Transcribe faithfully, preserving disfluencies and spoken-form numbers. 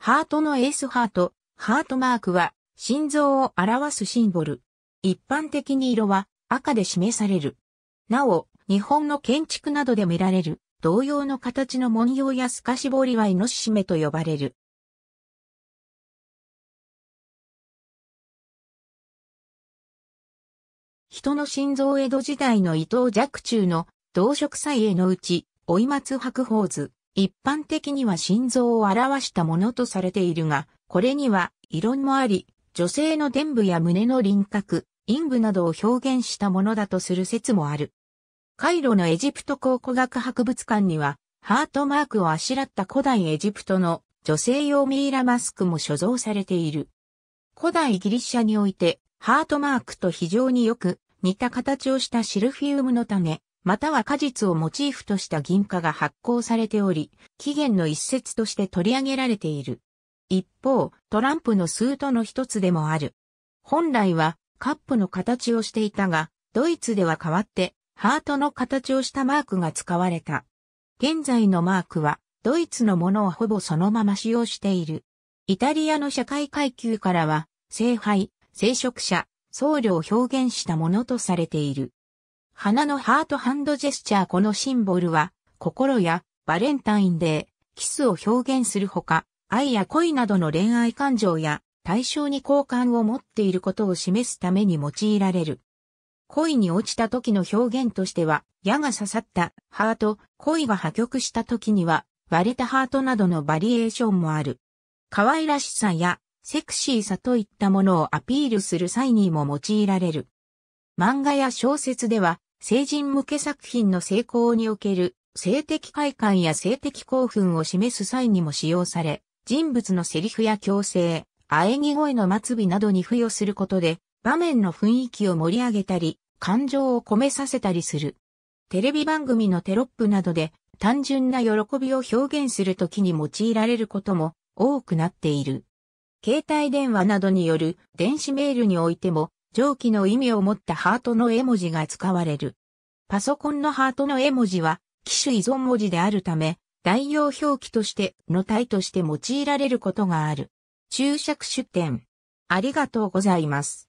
ハートのエースハート、ハートマークは心臓を表すシンボル。一般的に色は赤で示される。なお、日本の建築などで見られる同様の形の文様や透かし彫りはイノシシ目と呼ばれる。人の心臓江戸時代の伊藤若冲の動植綵絵のうち、老松白鳳図。一般的には心臓を表したものとされているが、これには異論もあり、女性の臀部や胸の輪郭、陰部などを表現したものだとする説もある。カイロのエジプト考古学博物館には、ハートマークをあしらった古代エジプトの女性用ミイラマスクも所蔵されている。古代ギリシャにおいて、ハートマークと非常によく似た形をしたシルフィウムの種、または果実をモチーフとした銀貨が発行されており、起源の一節として取り上げられている。一方、トランプのスートの一つでもある。本来はカップの形をしていたが、ドイツでは代わってハートの形をしたマークが使われた。現在のマークはドイツのものをほぼそのまま使用している。イタリアの社会階級からは、聖杯、聖職者、僧侶を表現したものとされている。花のハートハンドジェスチャーこのシンボルは、心やバレンタインデー、キスを表現するほか、愛や恋などの恋愛感情や対象に好感を持っていることを示すために用いられる。恋に落ちた時の表現としては、矢が刺さったハート、恋が破局した時には割れたハートなどのバリエーションもある。可愛らしさやセクシーさといったものをアピールする際にも用いられる。漫画や小説では、成人向け作品の成功における性的快感や性的興奮を示す際にも使用され、人物のセリフや矯正、喘ぎ声の末尾などに付与することで、場面の雰囲気を盛り上げたり、感情を込めさせたりする。テレビ番組のテロップなどで、単純な喜びを表現するときに用いられることも多くなっている。携帯電話などによる電子メールにおいても、上記の意味を持ったハートの絵文字が使われる。パソコンのハートの絵文字は機種依存文字であるため、代用表記としての対として用いられることがある。注釈出典。ありがとうございます。